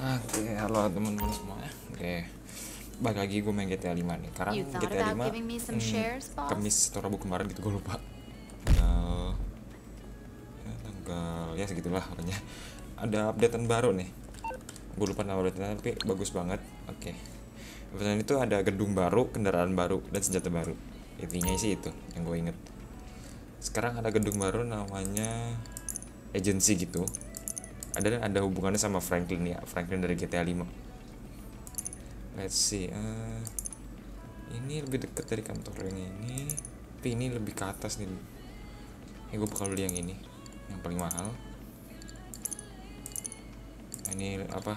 Oke, halo teman-teman semuanya. Oke, balik lagi gue main GTA 5 nih. Sekarang GTA 5 Kamis atau Rabu kemarin gitu, gue lupa tanggal, ya segitulah pokoknya. Ada updatean baru nih, gue lupa nama updatean tapi bagus banget. Oke, updatean itu ada gedung baru, kendaraan baru, dan senjata baru. Intinya sih itu yang gue inget. Sekarang ada gedung baru namanya agency gitu. Ada hubungannya sama Franklin ya, Franklin dari GTA 5. Let's see, ini lebih dekat dari kantor yang ini, tapi ini lebih ke atas nih. Ini gue bakal beli yang ini, yang paling mahal. Nah, ini apa?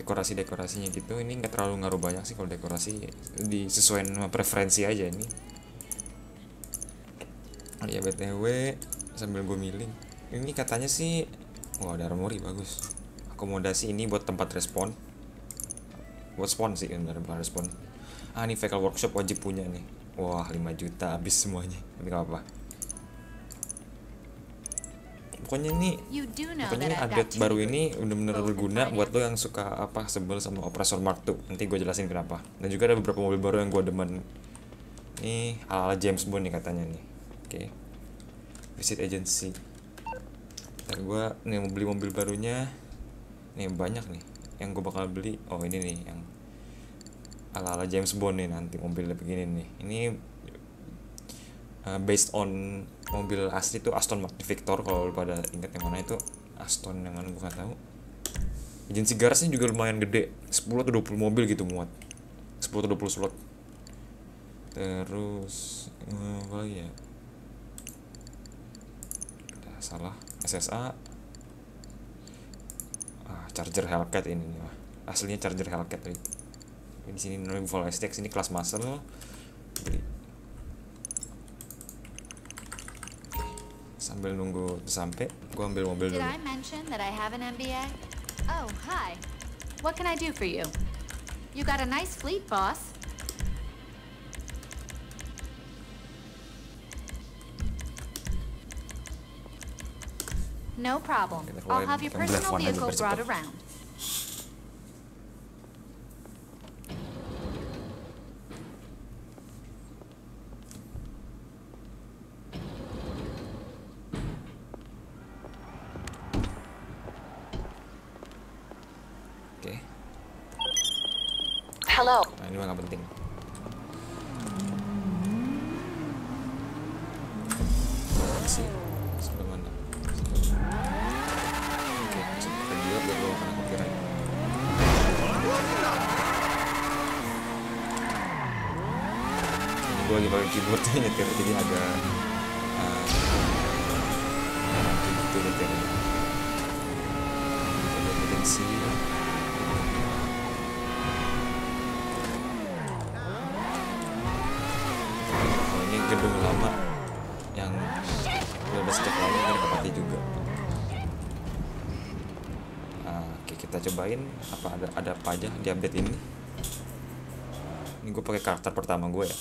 Dekorasinya gitu. Ini nggak terlalu ngaruh banyak sih kalau dekorasi, disesuaikan sama preferensi aja ini. Oh ya, BTW sambil gue milih. Ini katanya sih, wah ada armory, bagus. Akomodasi ini buat tempat respon. Buat spawn sih, tempat respon. Ah, ini vehicle workshop wajib punya nih. Wah, 5 juta habis semuanya. Tapi gak apa-apa. Pokoknya ini update baru ini benar-benar berguna buat lo yang suka apa sebel sama oppressor mark II. Nanti gue jelasin kenapa. Dan juga ada beberapa mobil baru yang gue demen. Nih, ala-ala James Bond nih katanya nih. Oke. Visit agency. Ntar gue nih mau beli mobil barunya nih, banyak nih yang gue bakal beli. Oh ini nih yang ala-ala James Bond nih, nanti mobilnya begini nih. Ini based on mobil asli tuh Aston Martin Victor, kalau pada ingat yang mana itu Aston yang mana gue gak tahu. Agensi garasnya juga lumayan gede, 10 atau 20 mobil gitu muat, 10 atau 20 slot. Terus apa lagi ya, udah salah. SSA, Charger Hellcat ini nih, aslinya Charger Hellcat tadi. Di sini Buffalo STX, ini kelas muscle. Sambil nunggu sampai, gua ambil mobil dulu. Oh, hi. What can I do for you? You got a nice fleet, boss. No problem. I'll have your personal vehicle brought around. Oke. Hello. Nah, ini mah nggak penting. Gue lagi pakai keyboardnya nyetir, jadi agak gitu nyetirnya. Ada potensi. Oh, ini gedung lama yang udah sejak lama nggak ditempati juga. Oke, kita cobain apa ada apa aja di update ini. Ini gue pakai karakter pertama gue ya.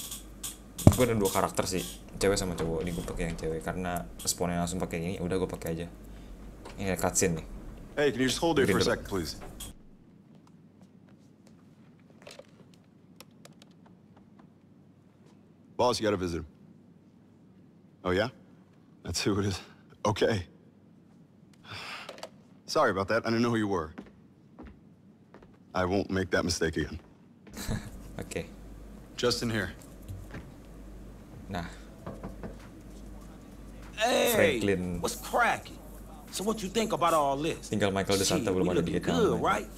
Gue ada 2 karakter sih, cewek sama cowok. Ini gue pakai yang cewek karena responnya langsung pakai ini. Udah gue pakai aja. Ini ada cutscene nih. Hey, can you just hold there for a sec, please? Boss, you got a visitor. Oh yeah? That's who it is. Okay. Sorry about that. I didn't know who you were. I won't make that mistake again. Okay. Justin here. Nah. Hey, Franklin. What's cracking? So what you think about all this? Tinggal Michael De Santa belum ada di Vietnam. Good, right?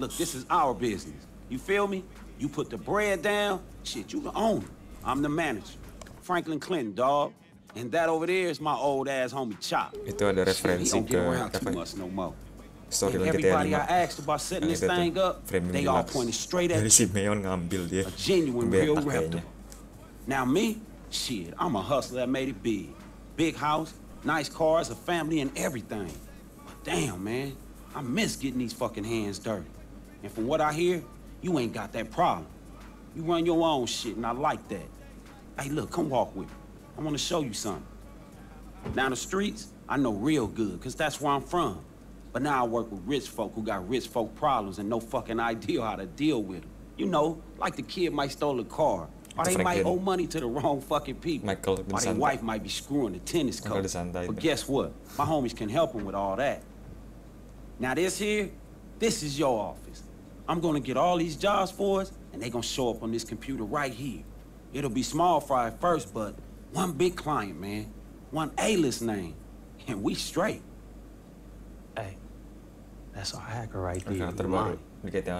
Look, this is our business. You feel me? You put the bread down, shit, you can own it. I'm the manager. Franklin Clinton, dog. And that over there is my old ass homie Chop. Itu ada referensi ke apa? Story lagi tadi. They all pointed straight at si Meon ngambil dia. A genuine real rapper. Now me? Shit, I'm a hustler that made it big. Big house, nice cars, a family, and everything. But damn, man, I miss getting these fucking hands dirty. And from what I hear, you ain't got that problem. You run your own shit, and I like that. Hey, look, come walk with me. I want to show you something. Down the streets, I know real good, because that's where I'm from. But now I work with rich folk who got rich folk problems and no fucking idea how to deal with them. You know, like the kid might stole a car. Or they might owe money to the wrong fucking people. Michael De Santa. Or their wife might be screwing the tennis coach. But guess what? My homies can help them with all that. Now this here, this is your office. I'm gonna get all these jobs for us, and they gonna show up on this computer right here. It'll be small fry at first, but one big client, man. One A-list name. And we straight. Hey, that's our hacker right there, Imani.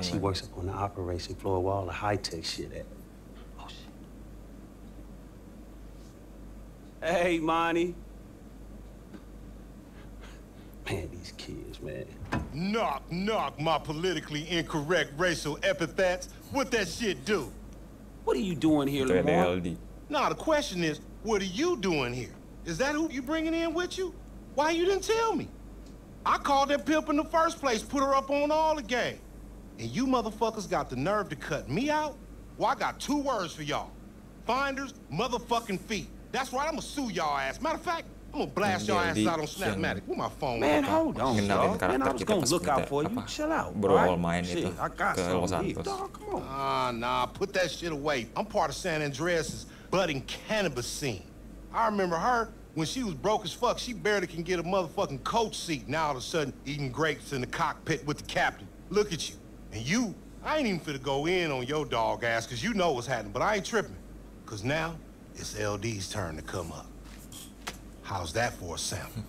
She works up on the operation floor where all the high-tech shit at. Oh, shit. Hey, Imani. Man, these kids, man. Knock, knock, my politically incorrect racial epithets. What that shit do? What are you doing here, Lamar? Nah, the question is, what are you doing here? Is that who you bringing in with you? Why you didn't tell me? I called that pimp in the first place, put her up on all the game. And you motherfuckers got the nerve to cut me out? Well, I got two words for y'all. Finders, motherfucking feet. That's right, I'm gonna sue y'all ass. Matter of fact, I'm gonna blast y'all ass out on Snapmatic. With my phone. Man, hold on, y'all. Man, I was gonna look out for you. Chill out, bro. Right? Shit, I got something here. Dog, come on. Nah, put that shit away. I'm part of San Andreas' budding cannabis scene. I remember her. When she was broke as fuck, she barely can get a motherfucking coach seat. Now all of a sudden, eating grapes in the cockpit with the captain. Look at you. And you, I ain't even finna go in on your dog ass, because you know what's happening, but I ain't tripping. Because now, it's LD's turn to come up. How's that for a sample?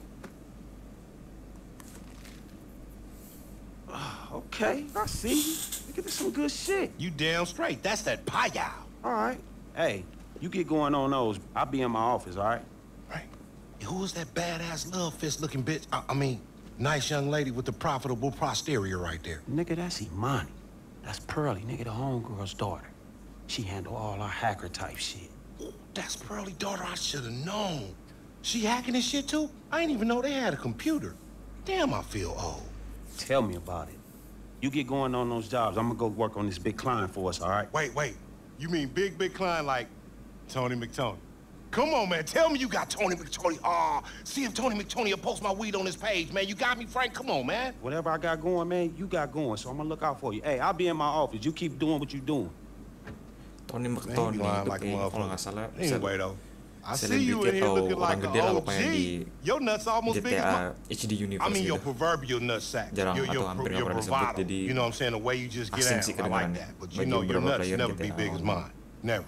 Okay, I see you. Look at this, some good shit. You damn straight. That's that pie-yow. All right. Hey, you get going on those. I'll be in my office, all right? Who was that badass love fist looking bitch? I mean, nice young lady with the profitable posterior right there. Nigga, that's Imani. That's Pearlie, nigga, the homegirl's daughter. She handle all our hacker type shit. Ooh, that's Pearlie's daughter. I should have known. She hacking this shit too? I didn't even know they had a computer. Damn, I feel old. Tell me about it. You get going on those jobs. I'm gonna go work on this big client for us, all right? Wait. You mean big client like Tony McTony? Come on, man. Tell me you got Tony McTony. See if Tony McTony will post my weed on his page, man. You got me, Frank? Come on, man. Whatever I got going, man, you got going. So I'm going to look out for you. Hey, I'll be in my office. You keep doing what you're doing. Tony McTony like motherfucker. Anyway, though. I see you in here looking like an OG. Your nuts almost GTA big as my... I mean, your proverbial nutsack. Your bravado. You know what I'm saying? The way you just get out. I like that. But you know your nuts never be big as mine. Never.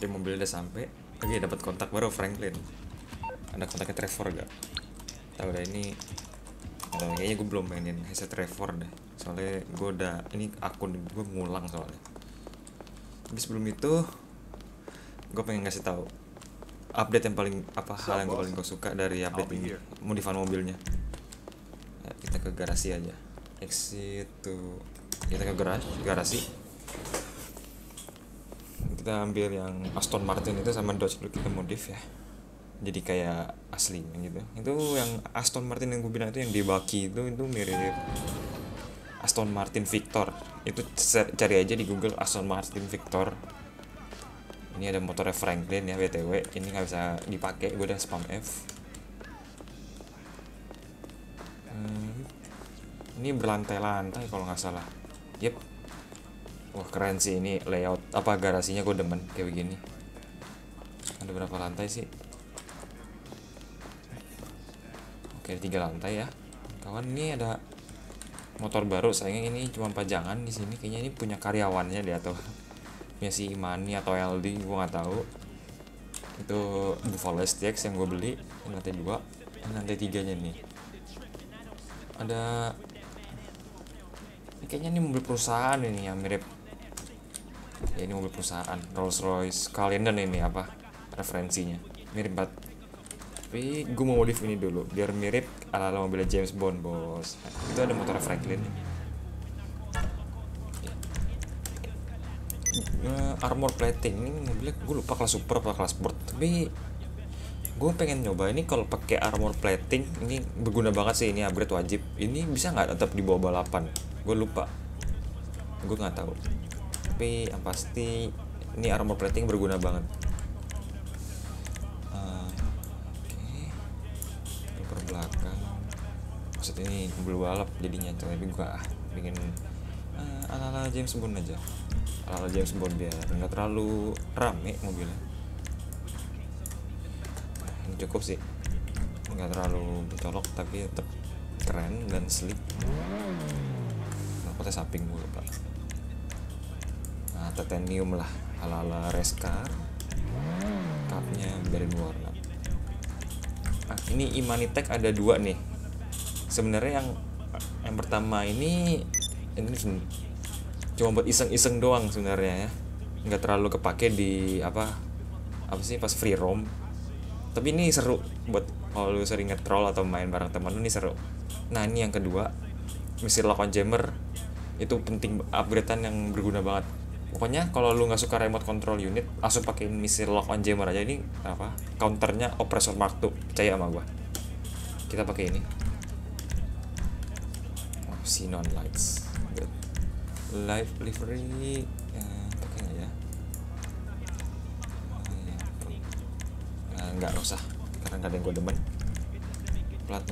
Dia mobil udah sampai. Oke, dapat kontak baru Franklin. Ada kontaknya Trevor gak? Tahu dah ini. Kayaknya gue belum mainin headset Trevor dah. Soalnya gue udah ini akun gue ngulang soalnya. Tapi sebelum itu gue pengen ngasih tahu update yang paling hal yang gue paling suka dari update ini, modifan mobilnya. Nah, kita ke garasi aja. Exit to kita ke garasi. Kita ambil yang Aston Martin itu sama Dodge dulu kita modif ya, jadi kayak asli gitu. Itu yang Aston Martin yang gue bilang itu yang di baki itu mirip Aston Martin Victor. Itu cari aja di Google Aston Martin Victor. Ini ada motornya Franklin ya btw. Ini nggak bisa dipakai, gue udah spam F. Ini berlantai-lantai kalau nggak salah. Yep. Wah keren sih ini layout garasinya, gue demen kayak begini. Ada berapa lantai sih? Oke, 3 lantai ya. Kawan, ini ada motor baru. Sayangnya ini cuma pajangan di sini. Kayaknya ini punya karyawannya dia atau punya si Imani atau LD, gue nggak tahu. Itu Buffalo STX yang gue beli. Ini lantai 2, ini lantai 3-nya nih. Ada kayaknya ini mobil perusahaan ini yang mirip. Ya, ini mobil perusahaan Rolls Royce Cullinan ini referensinya mirip banget. Tapi gue mau modif ini dulu biar mirip ala-ala mobilnya James Bond, bos. Itu ada motor Franklin. Armor plating ini mobilnya gue lupa kelas super apa kelas sport. Tapi gue pengen nyoba ini kalau pakai armor plating ini berguna banget sih, ini upgrade wajib. Ini bisa nggak tetap di bawah balapan? Gue lupa. Gue nggak tahu. Tapi yang pasti ini armor plating berguna banget. Oke. maksud ini belum balap jadinya, tapi gua bikin ala-ala James Bond aja, ala-ala James Bond biar nggak terlalu rame mobilnya. Ini cukup sih, nggak terlalu mencolok tapi tetap keren dan sleek. Aku tes samping dulu pak, nah titanium lah ala-ala race car, cupnya biarin warna. Nah ini Imani Tech ada dua nih sebenarnya. Yang pertama ini cuma buat iseng-iseng doang sebenarnya ya, nggak terlalu kepake di apa sih pas free roam, tapi ini seru buat kalau lu sering nge-troll atau main bareng teman lu, ini seru. Nah ini yang kedua mesin lock on jammer, itu penting upgradean yang berguna banget. Pokoknya kalau lu nggak suka remote control unit, langsung pakein mesin lock on jammer aja. Ini apa counternya oppressor mark II, percaya sama gua. Kita pakai ini xenon lights, good light livery pakai aja. Nggak usah karena nggak ada yang gua demen. Plat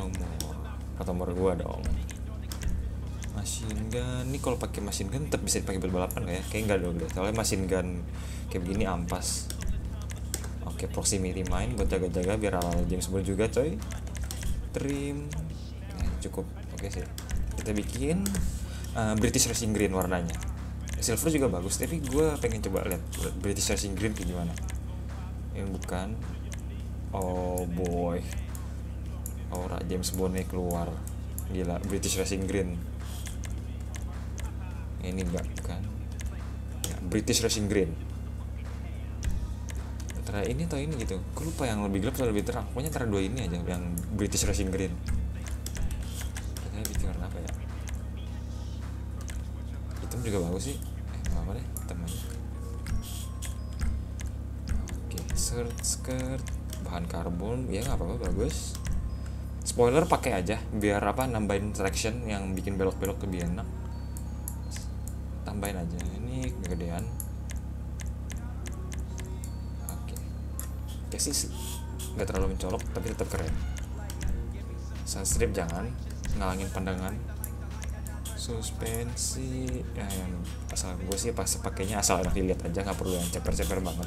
nomor gua dong. Machine gun ini kalau pakai machine gun tetap bisa dipakai buat balapan nggak ya? Kayak nggak dong deh, soalnya machine gun kayak begini ampas. Oke, proximity mine buat jaga-jaga biar ala James Bond juga coy. Trim cukup oke sih. Kita bikin British Racing Green warnanya, silver juga bagus tapi gue pengen coba lihat British Racing Green kayak gimana. Ini bukan, oh boy, aura James Bond keluar gila. British Racing Green ini enggak, bukan ya, British Racing Green antara ini atau ini gitu, aku lupa yang lebih gelap atau lebih terang. Pokoknya antara dua ini aja yang British Racing Green. Kita bikin warna apa ya, hitam juga bagus sih, apa deh hitam aja. Oke, skirt bahan karbon ya nggak apa-apa, bagus. Spoiler pakai aja biar nambahin traction yang bikin belok-belok lebih enak, tambahin aja. Ini kegedean. Oke sih nggak terlalu mencolok tapi tetap keren. Sunstrip jangan ngalangin pandangan. Suspensi ya yang asal gue sih pas pakainya asal enak dilihat aja, nggak perlu yang ceper-ceper banget.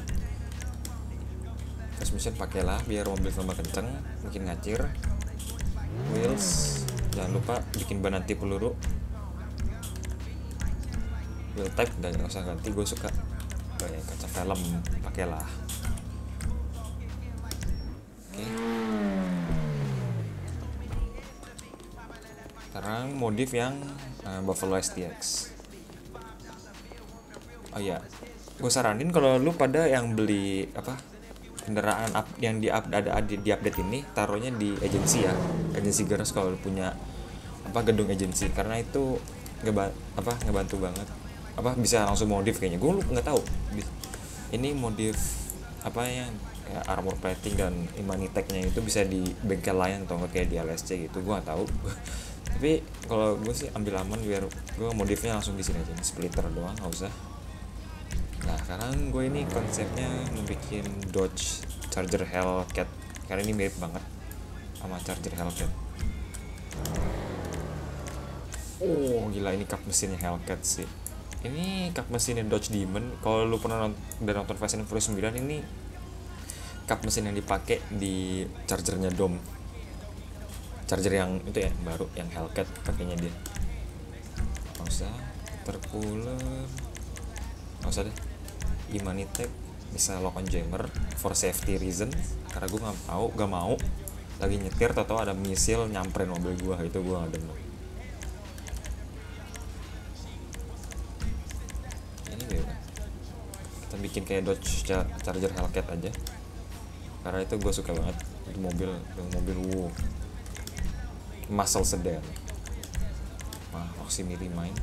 Transmission pakailah biar mobil tambah kenceng, bikin ngacir. Wheels jangan lupa bikin ban anti peluru. Wheel type dan nggak usah ganti, gue suka kayak kaca film, pakailah. Oke. Sekarang modif yang Buffalo STX. Oh iya, gue saranin kalau lu pada yang beli kendaraan yang di update ini, taruhnya di agensi ya, agensi garage kalau lu punya gedung agensi, karena itu ngebantu banget. Bisa langsung modif kayaknya, gue nggak tahu ini modif kayak armor plating dan Imani Tech-nya itu bisa di bengkel lain atau nggak kayak di LSC gitu, gue nggak tahu. Tapi kalau gue sih ambil aman biar gue modifnya langsung di sini aja, ini splitter doang nggak usah. Nah sekarang gue ini konsepnya membuat Dodge Charger Hellcat karena ini mirip banget sama Charger Hellcat. Oh gila, ini kap mesinnya Hellcat sih. Ini kap mesinnya Dodge Demon. Kalau lu pernah nonton Fast and Furious 9, ini kap mesin yang dipakai di chargernya Dom. Charger yang itu ya, baru yang Hellcat pakainya dia. Nggak usah terpuler. Nggak usah deh. Imani Tech bisa lock on jammer for safety reason. Karena gue nggak mau lagi nyetir atau ada misil nyamperin mobil gue, itu gue nggak demen. Bikin kayak Dodge Charger Hellcat aja karena itu gue suka banget itu mobil. Wow, muscle sedan. Wah, proximity mine.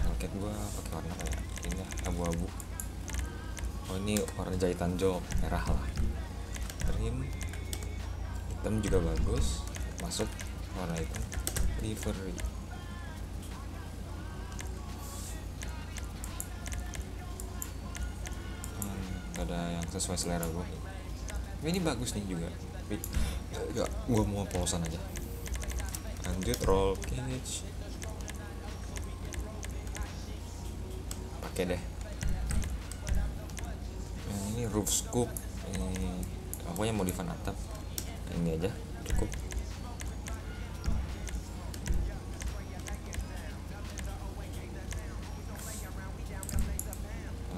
Hellcat gue pakai warna kayak ini abu-abu. Oh ini warna jahitan jok merah lah. Trim hitam juga bagus, masuk warna hitam. Livery ada yang sesuai selera gue. Ini bagus nih juga. Enggak, gue mau polosan aja. Lanjut roll cage. Pakai deh. Yang ini roof scoop. Ini aku yang modifan atap. Ini aja cukup.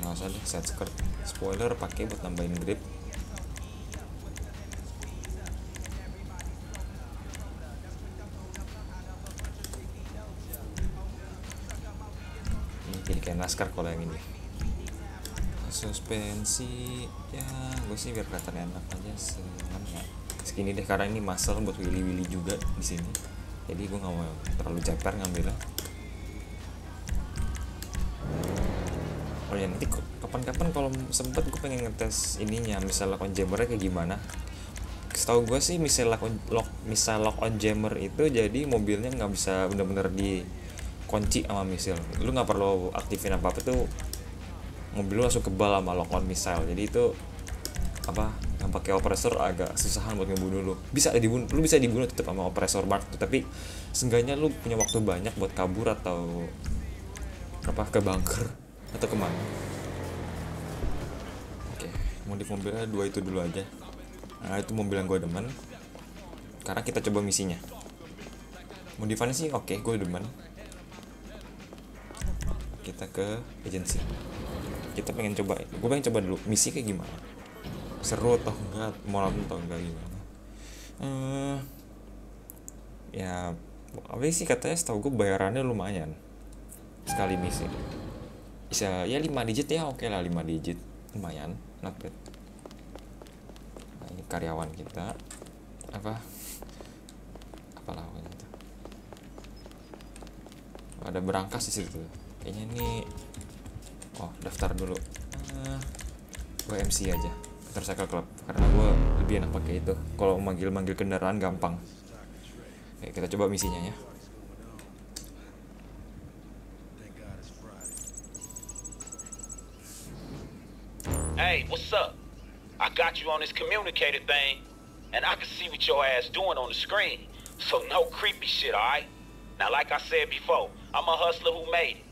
Langsung aja set skirt. Spoiler pakai buat tambahin grip. NASCAR kalau yang ini. Suspensi ya gue sih biar kelihatan enak aja sebenarnya. Segini deh karena ini muscle buat wili-wili juga di sini. Jadi gue nggak mau terlalu ceper ngambilnya. Oh ya nanti kapan-kapan kalau sempet gue pengen ngetes ininya, misalnya lock on jammernya kayak gimana. Setahu gue sih misal lock on jammer itu jadi mobilnya nggak bisa bener-bener di kunci sama misil, lu nggak perlu aktifin apa tuh, mobil lu langsung kebal sama lock on missile. Jadi itu apa yang pakai oppressor agak susahan buat ngebunuh lu. Bisa dibunuh, lu bisa dibunuh tetap sama oppressor mark II, tapi seenggaknya lu punya waktu banyak buat kabur atau apa ke bunker atau kemana. Oke, modif mobilnya dua itu dulu aja. Nah itu mobil yang gue demen. Karena kita coba misinya. Modifannya sih oke, gue demen. Kita ke agensi, kita pengen coba, gue pengen coba dulu misi kayak gimana, seru atau enggak, moral atau enggak gimana. Ya apa sih katanya, setahu gue bayarannya lumayan sekali misi bisa ya 5 digit ya, oke lah 5 digit lumayan, not bad. Nah, ini karyawan kita apalah itu ada berangkas di situ kayaknya nih. Oh daftar dulu, gue MC aja motorcycle club karena gue lebih enak pakai itu kalau manggil-manggil kendaraan gampang. Oke, kita coba misinya ya. Hey what's up, I got you on this communicator thing and I can see what your ass doing on the screen, so no creepy shit, alright? Now like I said before, I'm a hustler who made it.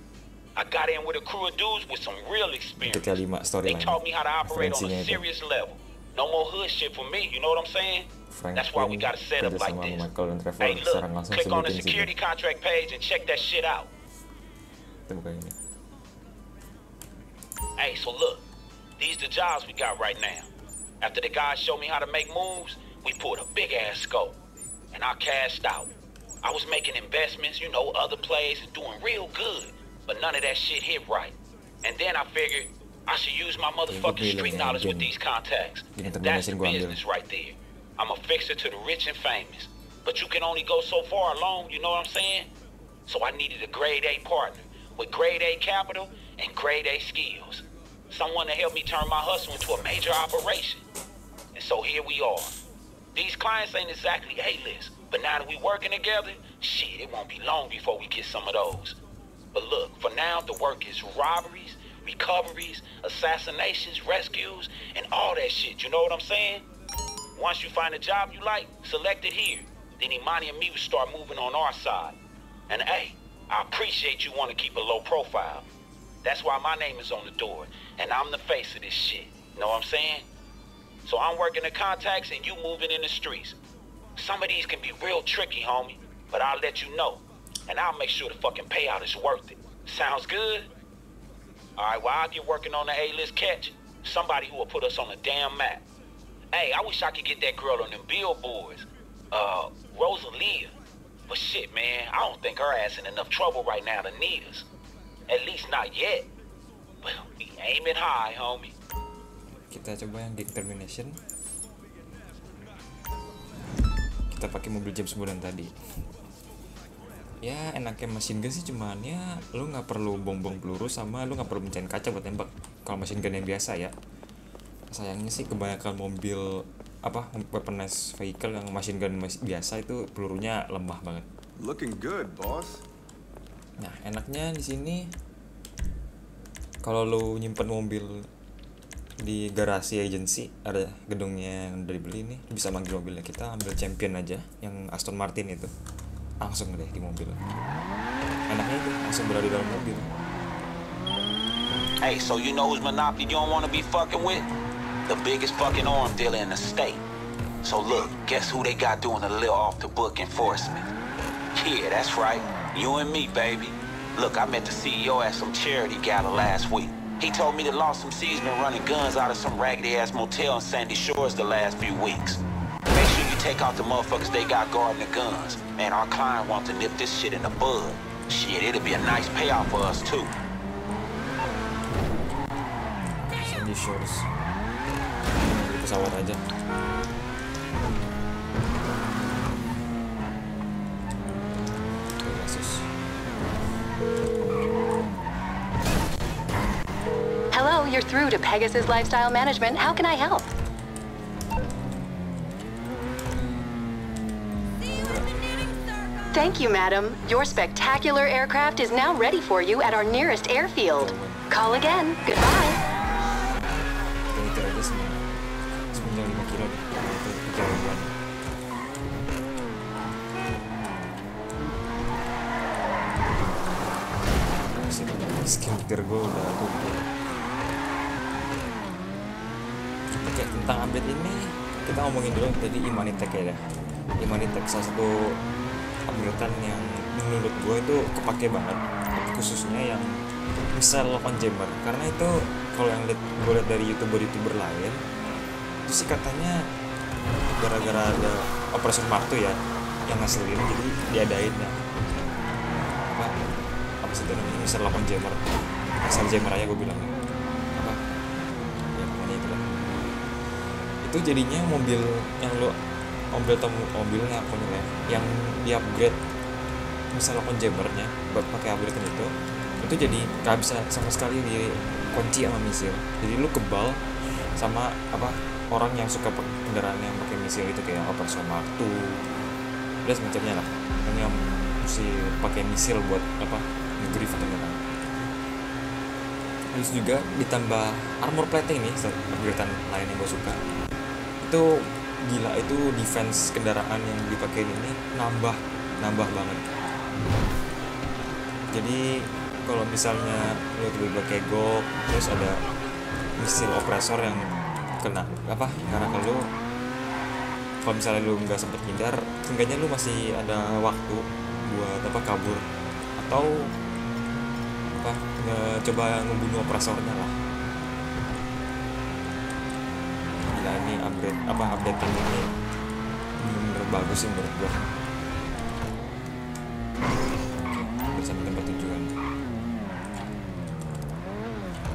I got in with a crew of dudes with some real experience. They taught me how to operate on a serious level. No more hood shit for me, you know what I'm saying? That's why we got to set up like this. Hey look, click on the security contract page and check that shit out. Hey, so look, these the jobs we got right now. After the guys showed me how to make moves, we pulled a big ass scope. And I cashed out. I was making investments, you know, other plays and doing real good. But none of that shit hit right. And then I figured I should use my motherfucking street knowledge with these contacts. And that's the business right there. I'm a fixer to the rich and famous. But you can only go so far alone, you know what I'm saying? So I needed a grade A partner with grade A capital and grade A skills. Someone to help me turn my hustle into a major operation. And so here we are. These clients ain't exactly A-list. But now that we working together, shit, it won't be long before we get some of those. But look, for now the work is robberies, recoveries, assassinations, rescues, and all that shit, you know what I'm saying? Once you find a job you like, select it here. Then Imani and me will start moving on our side. And hey, I appreciate you want to keep a low profile. That's why my name is on the door, and I'm the face of this shit, you know what I'm saying? So I'm working the contacts and you moving in the streets. Some of these can be real tricky, homie, but I'll let you know. And I'll make sure the fucking payout is worth it. Sounds good? Alright, well I'll get working on the A-list catch. Somebody who will put us on the damn map. Hey, I wish I could get that girl on them billboards. Rosalia. But shit, man, I don't think her ass in enough trouble right now to need us. At least not yet. But we aiming high, homie. Kita coba yang determination. Kita pakai mobil James Bond tadi. Ya enaknya mesin gun sih cuman ya lu nggak perlu bom-bom peluru sama lu nggak perlu mencahin kaca buat nembak kalau mesin gun yang biasa ya. Sayangnya sih kebanyakan mobil apa weaponized vehicle yang mesin gun biasa itu pelurunya lemah banget. Looking good, boss. Nah enaknya di sini kalau lu nyimpen mobil di garasi agency, ada gedungnya yang udah dibeli nih, bisa manggil mobilnya. Kita ambil Champion aja yang Aston Martin itu, langsung deh di mobil. Enaknya itu langsung berada di dalam mobil. Hey, so you know who's monopoly you don't want to be fucking with? The biggest fucking arm dealer in the state. So look, guess who they got doing a little off the book enforcement? Yeah, that's right, you and me, baby. Look, I met the CEO at some charity gala last week. He told me that Lost Some C's been running guns out of some raggedy-ass motel in Sandy Shores the last few weeks. Make sure you take out the motherfuckers they got guarding the guns. Man, our client wants to nip this shit in the bud. Shit, it'll be a nice payoff for us, too. Sandy Shores. Pesawat aja. Hello, you're through to Pegasus Lifestyle Management. How can I help? Thank you, madam. Your spectacular aircraft is now ready for you at our nearest airfield. Call again. Goodbye. Skill gue udah tumpul. Oke, tentang update ini kita ngomongin dulu tadi Imani Tech ya. Imani Tech salah satu updatean yang menurut gue itu kepake banget, khususnya yang bisa lock-on jammer. Karena itu kalau yang gue liat dari youtuber lain itu sih katanya gara-gara ada oppressor mark II ya yang ngasilin, jadi diadain ya sebenarnya misal lawan jammer, asal jammer aja gue bilang apa ya, pokoknya itu lah. Itu jadinya mobil yang lo mobilnya apa nih yang di upgrade misal lawan jammernya buat pakai upgrade itu jadi nggak bisa sama sekali di kunci sama misil, jadi lu kebal sama apa orang yang suka kendaraan yang pakai misil itu kayak oppressor mark II dan semacamnya lah, yang mesti pakai misil buat apa griff atau gimana. Terus juga ditambah armor plating nih, upgradean lain yang gue suka. Itu gila, itu defense kendaraan yang dipakai ini nambah banget. Jadi kalau misalnya lo tiba-tiba kayak gok, terus ada misil oppressor yang kena apa? Karena kalau misalnya lo nggak sempet hindar, seenggaknya lo masih ada waktu buat apa kabur atau apa coba ngebunuh operasornya lah. Gila, ini upgrade apa update ini bener bagus sih menurut gua. Bisa sampai tempat tujuan.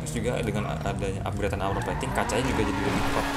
Terus juga dengan adanya upgradean armor plating, kacanya juga jadi lebih kuat.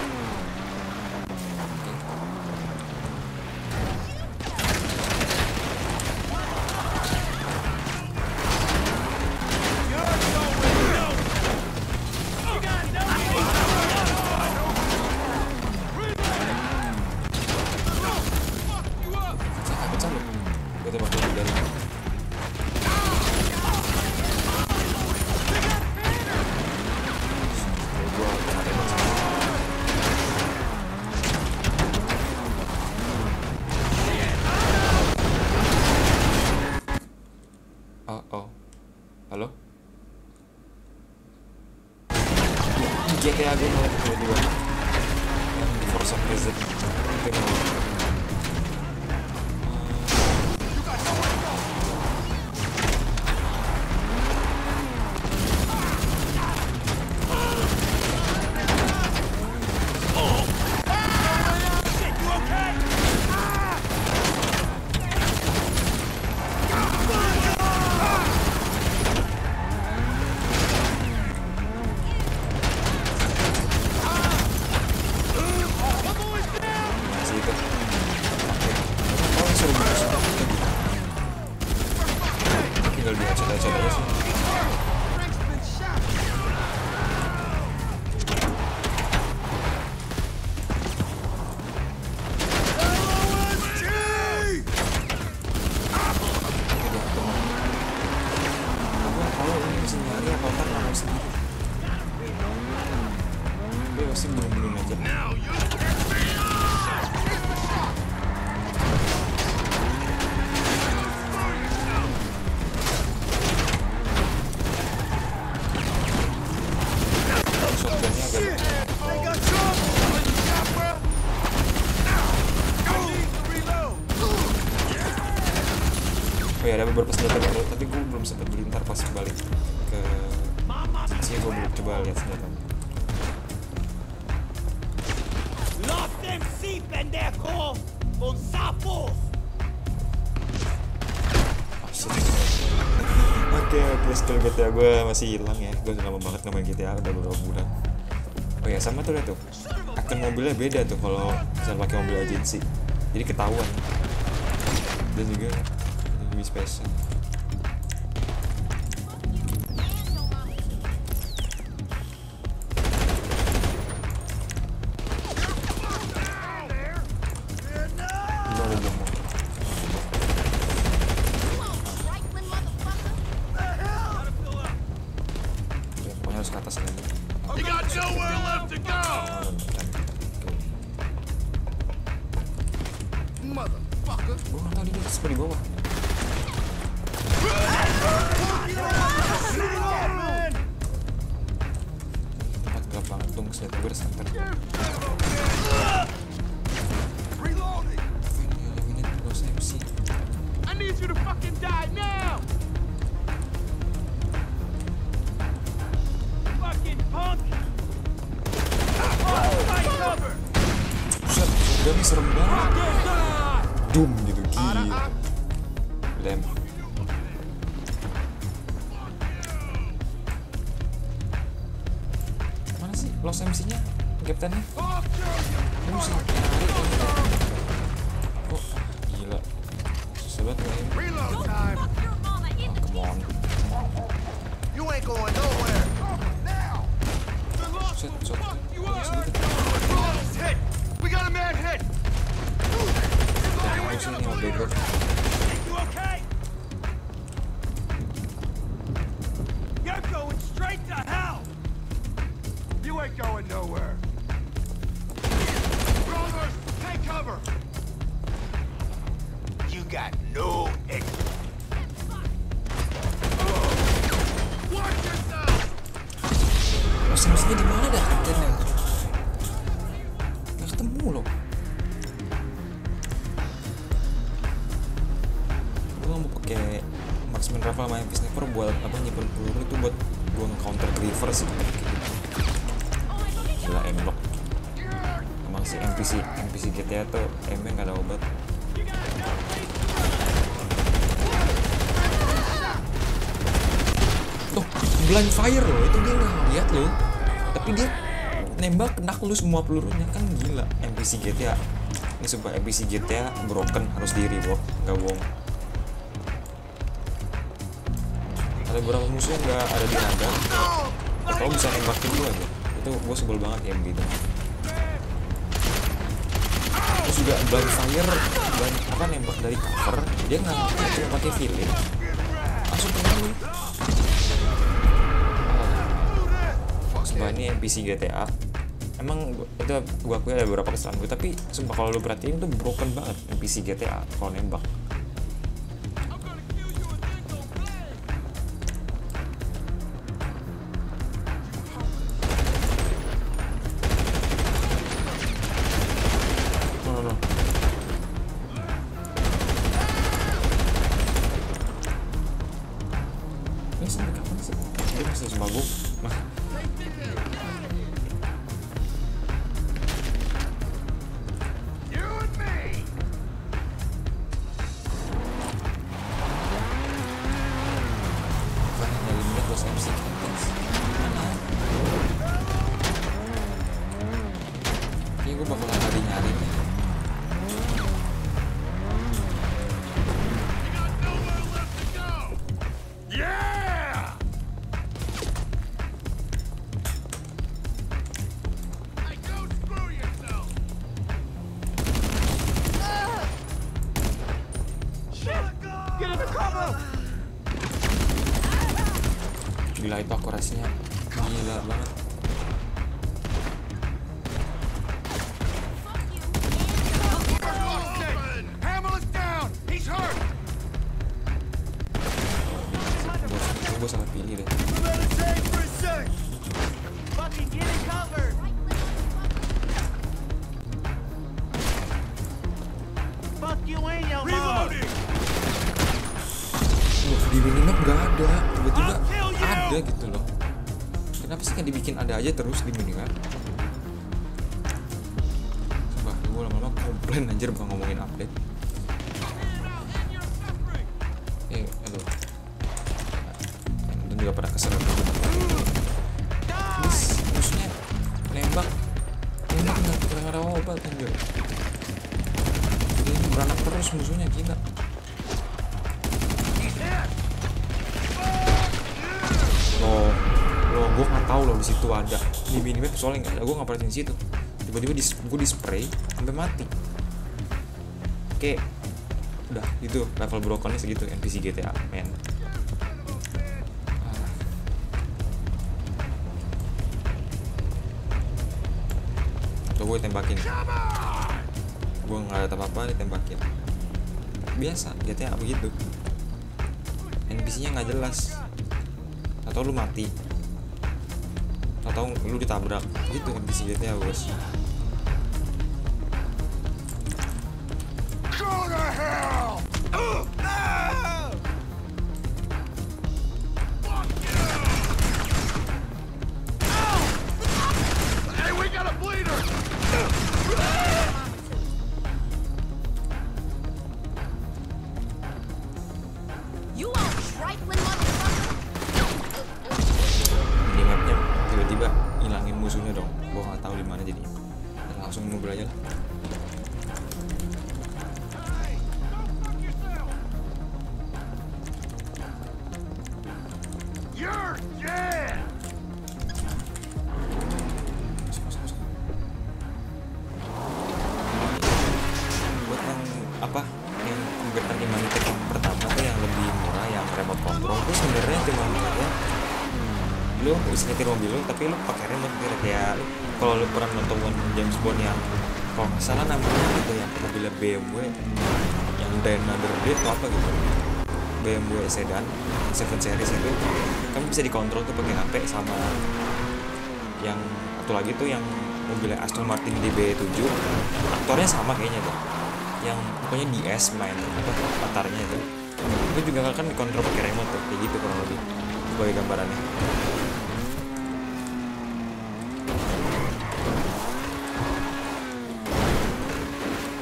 Sebenarnya konten langsung sendiri. masih belum aja. Oh ya, ada beberapa senjata baru, tapi gue belum sempat beli, ntar pas balik ke sini gue belum coba lihat senjata. Lost them sheep and their call on sapos. Oke, skill GTA gue masih hilang ya, gue udah lama banget gak main GTA, udah beberapa bulan. Oh ya, sama tuh ya tuh, akun mobilnya beda tuh kalau misalnya pakai mobil agensi, jadi ketahuan. Dan juga spesial. Blind fire loh, itu dia nggak ngeliat loh, tapi dia nembak kena lu semua pelurunya, kan gila. NPC GTA ini sumpah, NPC GTA broken, harus di rework, nggak bohong. Ada beberapa musuh nggak ada di radar, kalau bisa nembakin gue aja, itu gue sebel banget ya gitu. Terus juga blind fire, blind apa nembak dari cover, dia nggak cuma pakai feeling, langsung kena. Sumpah ini NPC GTA, emang itu gue akui ada beberapa kesalahan gue, tapi sumpah kalau lu perhatiin itu broken banget NPC GTA kalau nembak. Gila itu akurasinya, gila banget. gue salah pilih deh. Di minimap nggak ada, tiba-tiba ada gitu loh. Kenapa sih kan dibikin ada aja terus di minimap? Coba gue lama-lama komplain anjir bukan ngomongin update. Aduh, dan juga pada kesel. Terus musuhnya nembak nggak kurang-kurang obat anjir. Jadi beranak terus musuhnya gila. Gue nggak tahu loh di situ ada di minimap, soalnya nggak ada, gue nggak perhatiin situ, tiba-tiba gue di spray sampai mati. Oke, udah gitu level brokennya segitu NPC GTA men. Tuh gue tembakin, gue nggak ada apa-apa ditembakin, biasa GTA begitu. NPC-nya nggak jelas, atau lu mati atau lu ditabrak gitu kan NPC-nya bos. Nyetir mobil lo, tapi lo pakai remote kayak kalau lo pernah nonton James Bond yang kalau nggak salah namanya gitu ya, mobilnya BMW yang Dynador D atau apa gitu, BMW sedan Seven Series itu kamu bisa dikontrol tuh pakai HP, sama yang satu lagi tuh yang mobilnya Aston Martin DB7 aktornya sama kayaknya tuh, yang pokoknya DS main apa latarnya itu, itu juga kan dikontrol pakai remote tuh, kayak gitu kurang lebih sebagai gambarannya.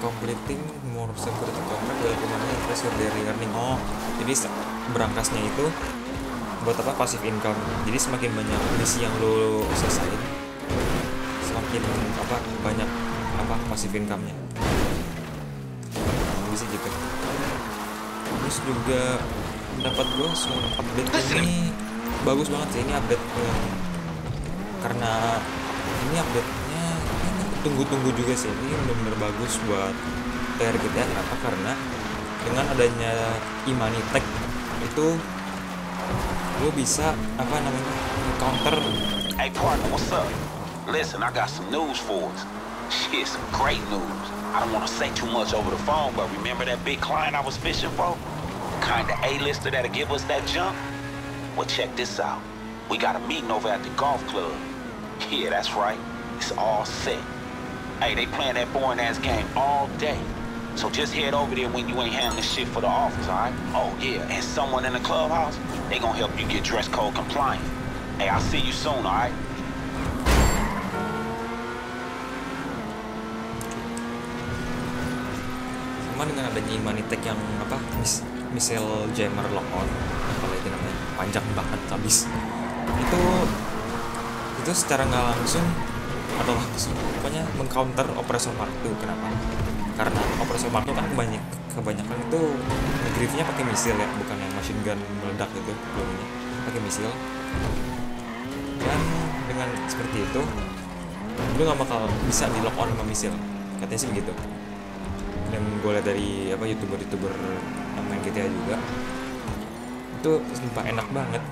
Completing more security contract dari pemenangnya pressure dari earning. Oh, jadi berangkasnya itu buat apa, pasif income. Jadi semakin banyak misi yang lo selesai, semakin apa banyak apa pasif income-nya. Bisa gitu. Terus juga dapat gue soal update ini bagus banget sih ini update karena ini update-nya tunggu-tunggu juga sih, ini benar-benar bagus buat player kita. Kenapa? Karena dengan adanya Imani Tech itu lo bisa apa namanya counter. Hey partner, what's up? Listen, I got some news for us. Shit, some great news. I don't want to say too much over the phone, but remember that big client I was fishing for? Kind of A-lister that'll give us that jump? Well, check this out. We got a meeting over at the golf club. Yeah, that's right. It's all set. Hey, they playing that boring ass game all day. So just head over there when you ain't handling shit for the office, alright? Oh yeah, and someone in the clubhouse, they gonna help you get dress code compliant. Hey, I'll see you soon, alright? Sama dengan adanya Imani Tech yang apa, missile jammer lock on, kalau itu namanya panjang banget habis. Itu secara nggak langsung adalah pokoknya mengcounter oppressor mark II. Kenapa? Karena oppressor mark II kan kebanyakan itu nge-griefnya pakai misil ya, bukan yang machine gun meledak gitu, belumnya pakai misil. Dan dengan seperti itu lu nggak bakal bisa di lock on sama misil, katanya sih begitu. Dan gue liat dari apa youtuber yang main GTA juga, itu sumpah enak banget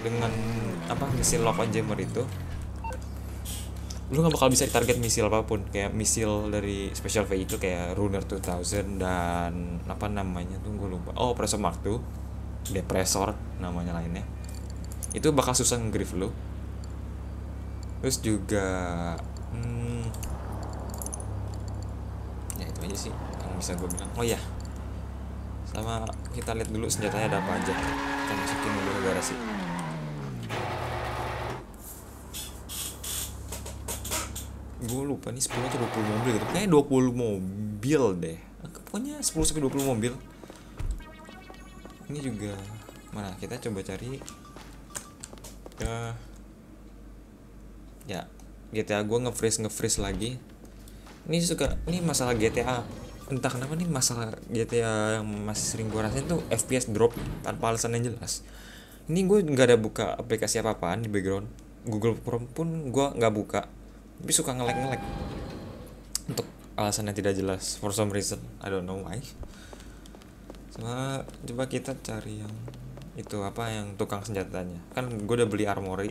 dengan apa misil lock on jammer itu. Lu gak bakal bisa target misil apapun, kayak misil dari special vehicle kayak Runner 2000 dan apa namanya tuh gue lupa, oh Oppressor Mark II depresor namanya lainnya, itu bakal susah nge-grip lo. Terus juga ya itu aja sih yang bisa gue bilang. Oh ya, sama kita lihat dulu senjatanya ada apa aja. Kita masukin dulu ke garasi. Gue lupa nih 10 atau 20 mobil gitu. Kayaknya 20 mobil deh. Pokoknya 10-20 mobil. Ini juga mana, kita coba cari ya GTA. Gue nge-freeze lagi. Ini masalah GTA. Entah kenapa nih masalah GTA yang masih sering gue rasain tuh FPS drop tanpa alasan yang jelas. Ini gue nggak ada buka aplikasi apa-apaan di background. Google Chrome pun gue nggak buka, tapi suka nge-lag untuk alasan yang tidak jelas, for some reason I don't know why. Sama coba kita cari yang itu, apa yang tukang senjatanya. Kan gue udah beli armory,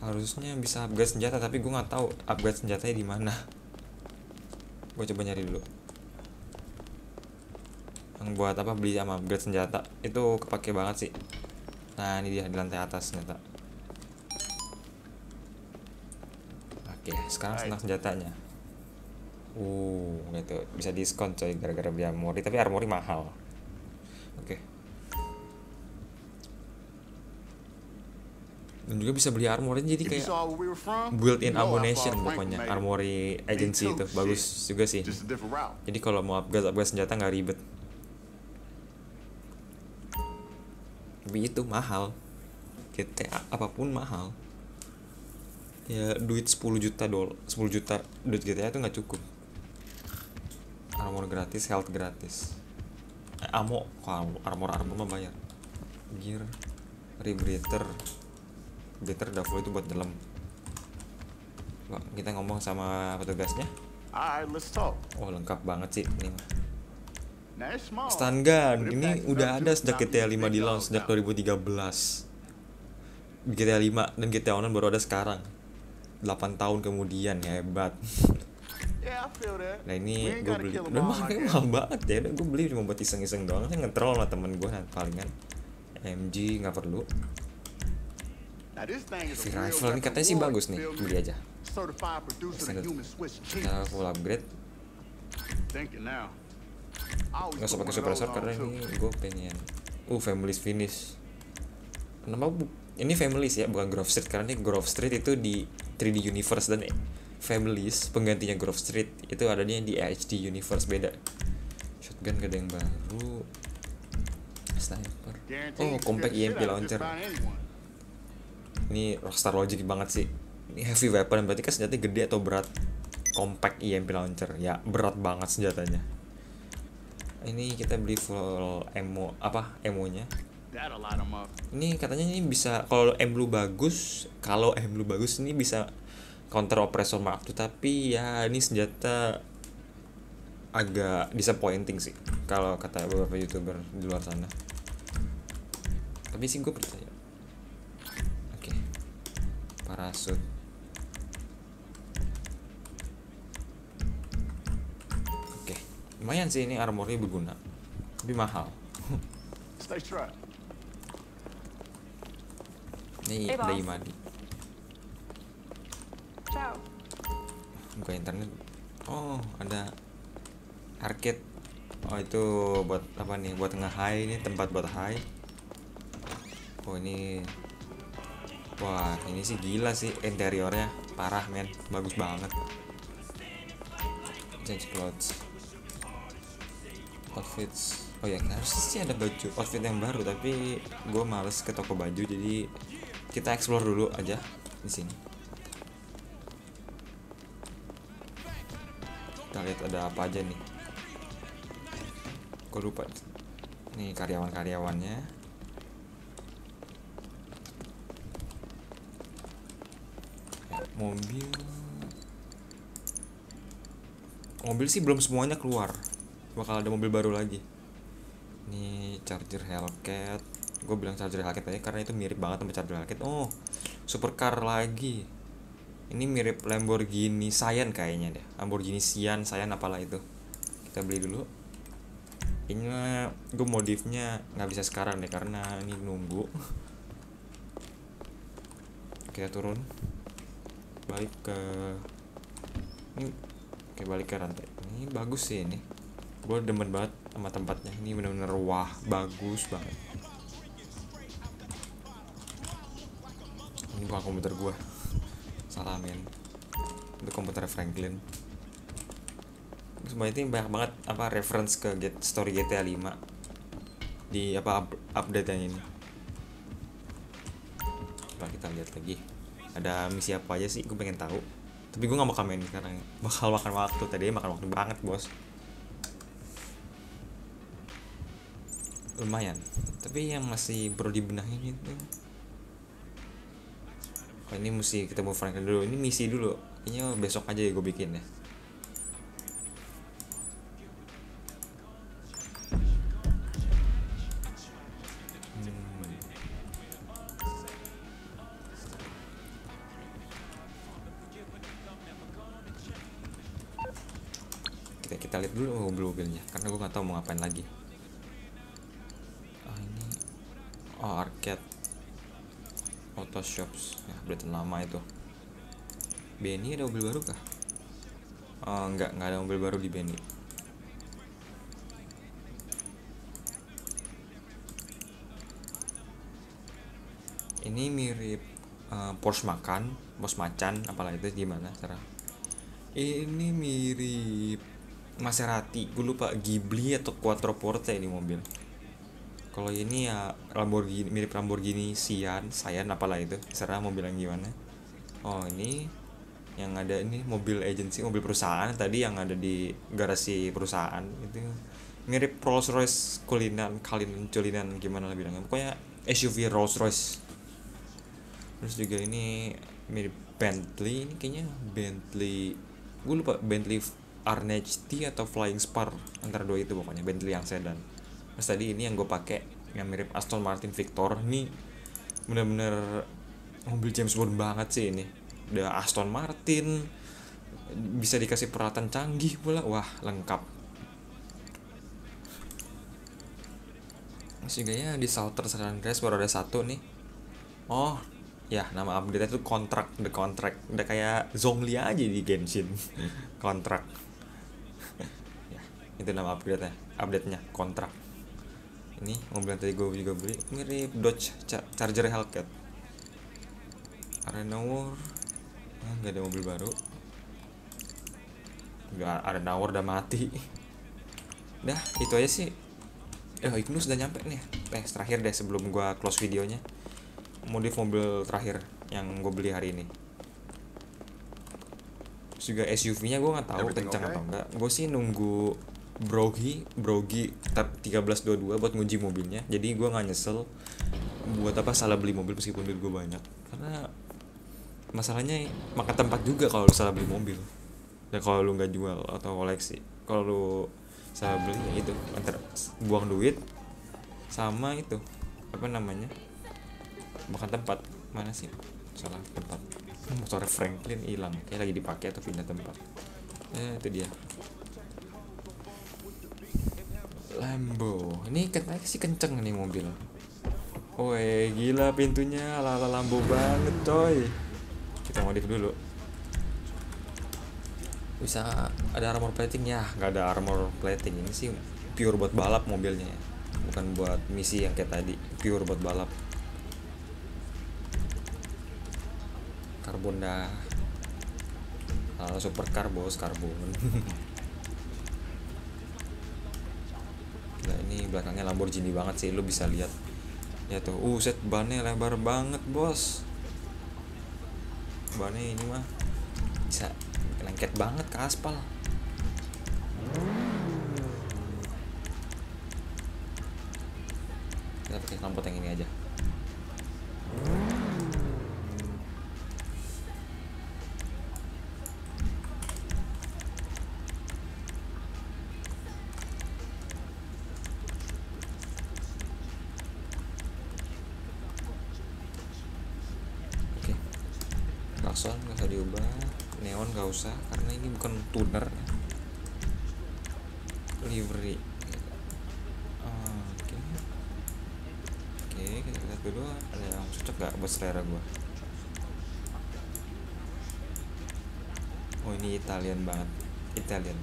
harusnya bisa upgrade senjata, tapi gue nggak tahu upgrade senjatanya di mana. Gue coba nyari dulu yang buat apa, beli sama upgrade senjata itu kepake banget sih. Nah ini dia di lantai atas senjata. Oke, sekarang senang senjatanya. Gitu. Bisa diskon coy gara-gara beli armory, tapi armory mahal. Oke. Dan juga bisa beli armory, jadi kayak built-in ammunition pokoknya. Armory agency itu bagus juga sih. Jadi kalau mau upgrade senjata nggak ribet. Tapi itu mahal. GTA apapun mahal. Ya duit 10 juta duit GTA itu nggak cukup. Armor gratis, health gratis, ammo. Armor mah bayar. Gear, rebreather duffel itu buat dalam. Kita ngomong sama petugasnya. Lengkap banget sih ini. Stun gun ini udah ada sejak GTA 5 di launch sejak 2013. GTA 5 dan GTA Online baru ada sekarang 8 tahun kemudian, hebat. Nah ini gue beli, udah mahal banget ya. Gue beli cuma buat iseng-iseng doang, kan nge-troll sama temen gue palingan. MG nggak perlu. Si rifle ini katanya sih bagus nih, beli aja. Kita full upgrade. Nggak usah pakai suppressor karena ini gue pengen. Families finish. Kenapa ini families ya, bukan Grove Street, karena ini Grove Street itu di 3D Universe dan families penggantinya Grove Street itu adanya di HD Universe, beda. Shotgun gak ada yang baru. Sniper. Compact EMP launcher. Ini Rockstar logic banget sih. Ini heavy weapon berarti kan senjatanya gede atau berat. Compact EMP launcher, ya berat banget senjatanya. Ini kita beli full ammo, ammonya. Ini katanya ini bisa kalau M lu bagus, ini bisa counter oppressor mark II, tapi ya ini senjata agak disappointing sih kalau kata beberapa youtuber di luar sana. Tapi sih gue percaya. Oke. Parasut. Oke. Lumayan sih ini armornya berguna. Tapi mahal. Ini ada Imani. Ciao. Buka internet. Ada arcade. Itu buat apa nih? Buat nge-high, ini tempat buat high. Ini. Wah, ini sih gila sih interiornya. Parah men, bagus banget. Change clothes. Outfits. Harusnya sih ada baju outfit yang baru, tapi gue males ke toko baju, jadi kita explore dulu aja di sini. Kita lihat ada apa aja nih. Gue lupa nih karyawan-karyawannya. Mobil sih belum semuanya keluar, bakal ada mobil baru lagi. Ini Charger Hellcat. Gue bilang Charger Hellcat aja karena itu mirip banget sama Charger Hellcat. Supercar lagi. Ini mirip Lamborghini Sian kayaknya deh. Lamborghini Sian apalah itu. Kita beli dulu. ini gue modifnya nggak bisa sekarang deh karena ini nunggu. Kita turun balik ke ini, oke balik ke rantai. Ini bagus sih, ini gue demen banget sama tempatnya, ini bener-bener wah bagus banget. Ini bukan komputer gue, salah men, itu komputer Franklin. Semua itu banyak banget apa reference ke story GTA 5 di apa update-nya ini. Coba kita lihat lagi ada misi apa aja sih, gue pengen tahu, tapi gue nggak mau komen karena bakal makan waktu. Tadi makan waktu banget bos, lumayan. Tapi yang masih perlu dibenahin itu, oh, ini mesti kita mau Franklin dulu, ini misi dulu, ini besok aja ya gue bikin ya. Kita lihat dulu mobilnya karena gue nggak tahu mau ngapain lagi. Oh, ini oh arcade auto shops ya, berarti lama itu. Benny ada mobil baru kah? Oh, nggak ada mobil baru di Benny. Ini mirip Porsche Macan, Porsche Macan apalah itu, gimana cara ini mirip Maserati, gue lupa, Ghibli atau Quattroporte ini mobil. Kalau ini ya Lamborghini, mirip Lamborghini Sian apalah itu, serah mobil yang gimana. Oh ini yang ada ini mobil agensi, mobil perusahaan tadi yang ada di garasi perusahaan itu mirip Rolls Royce Cullinan gimana lah bilangnya, pokoknya SUV Rolls Royce. Terus juga ini mirip Bentley, ini kayaknya Bentley, gue lupa Bentley RNHT atau Flying Spar, antara dua itu pokoknya, Bentley yang sedan. Terus tadi ini yang gue pakai yang mirip Aston Martin Victor, ini bener-bener mobil James Bond banget sih ini. Udah Aston Martin, bisa dikasih peralatan canggih pula, wah lengkap. Sehingga di Salter San Andreas baru ada satu nih. Oh ya, nama update itu Contract, The Contract, udah kayak Zhongli aja di Genshin. Contract. Itu nama update-nya kontrak. Ini mobil yang tadi gue juga beli mirip Dodge Charger Hellcat. Arena War nggak ada mobil baru. Arena War udah mati. Dah itu aja sih. Ignus udah nyampe nih. Terakhir deh sebelum gue close videonya, modif mobil terakhir yang gue beli hari ini. Terus juga SUV-nya gue nggak tahu kencang atau enggak. Gue sih nunggu Brogi tab 1322 buat nguji mobilnya. Jadi gue nggak nyesel buat apa salah beli mobil meskipun duit gue banyak. Karena masalahnya makan tempat juga kalau lu salah beli mobil. Dan kalau lu nggak jual atau koleksi, kalau lu salah beli ya itu buang duit sama itu apa namanya makan tempat. Mana sih salah tempat? Motor Franklin hilang, kayak lagi dipakai atau pindah tempat. Itu dia. Lambo, ini katanya sih kenceng nih mobil. Woi gila pintunya, ala Lambo banget coy. Kita modif dulu. Bisa ada armor plating ya? Nggak ada armor plating, ini sih pure buat balap mobilnya, bukan buat misi yang kayak tadi. Pure buat balap. Karbon dah, supercar bos, karbon. Nah, ini belakangnya Lamborghini banget sih, lu bisa lihat ya tuh. Set bannya lebar banget bos, bannya ini mah bisa lengket banget ke aspal. Kita pakai lampu yang ini aja. Klakson nggak usah diubah, neon nggak usah karena ini bukan tuner. Livery kedua ada yang cocok gak buat selera gue? Oh ini Italian banget, Italian.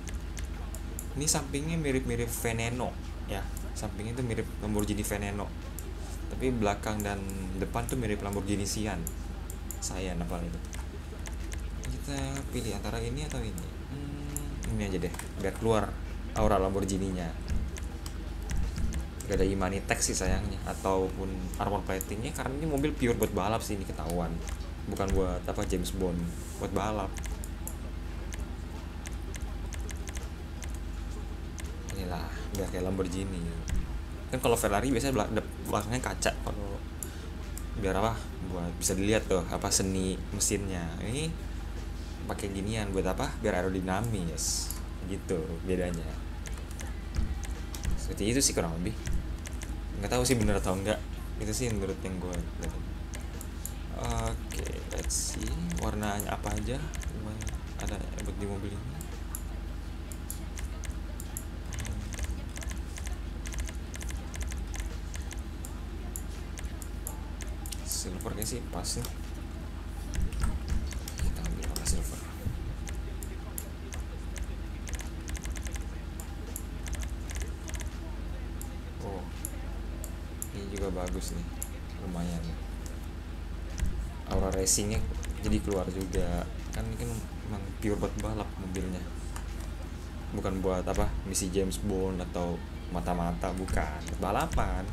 Ini sampingnya mirip-mirip Veneno ya, sampingnya itu mirip Lamborghini Veneno, tapi belakang dan depan tuh mirip Lamborghini Sian. Sian apa itu? Kita pilih antara ini atau ini. Ini aja deh, biar keluar aura Lamborghini-nya. Gak ada Imani Tech sih sayangnya, ataupun armor platingnya, karena ini mobil pure buat balap sih, ini ketahuan. Bukan buat apa James Bond, buat balap. Inilah, biar kayak Lamborghini. Kan kalau Ferrari biasanya belakangnya kaca, kalau biar apa? Buat bisa dilihat tuh apa seni mesinnya. Ini pakai ginian buat apa? Biar aerodinamis. Gitu bedanya. Seperti itu sih kurang lebih. Nggak tahu sih bener atau enggak. Itu sih menurut yang gue lihat. Oke, let's see warnanya apa aja. Ada buat di mobil ini. Silver kayaknya sih pas nih. Kita ambil warna silver. Oh, ini juga bagus nih, lumayan. Aura racingnya jadi keluar juga. Kan ini kan memang pure buat balap mobilnya. Bukan buat apa misi James Bond atau mata-mata, bukan balapan.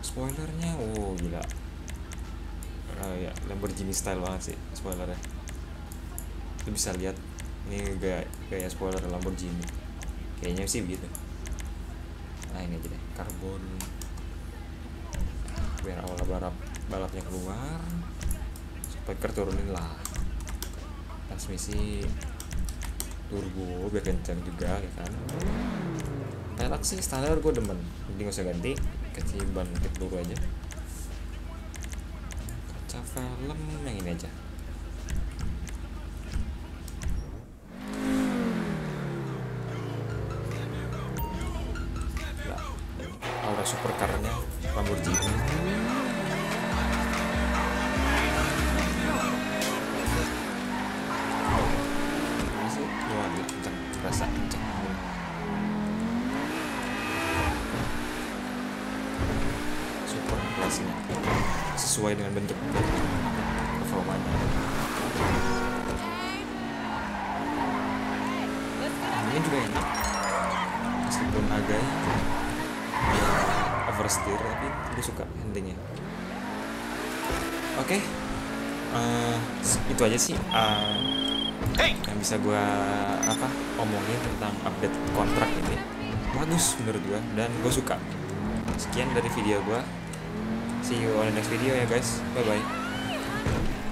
Spoilernya, oh gila. Oh ya, Lamborghini style banget sih spoilernya. Lu bisa lihat ini gaya spoiler Lamborghini. Kayaknya sih begitu. Nah, ini aja deh, karbon. Biar awal balapnya keluar. Speaker turunin lah. Transmisi turbo biar kencang juga ya kan. Pelek sih standar gue demen. Jadi gak usah ganti, ketiban turbo aja. Film yang ini aja. Nah, aura supercar-nya Lamborghini. Masih luar biasa, terasa kencang. Super kelasnya sesuai dengan bentuk performanya. Ini juga enak meskipun agak oversteer, tapi gue suka handlingnya. Oke, itu aja sih yang bisa gue apa omongin tentang update kontrak ini. Bagus menurut gue dan gue suka. Sekian dari video gue. See you on the next video ya guys. Bye bye.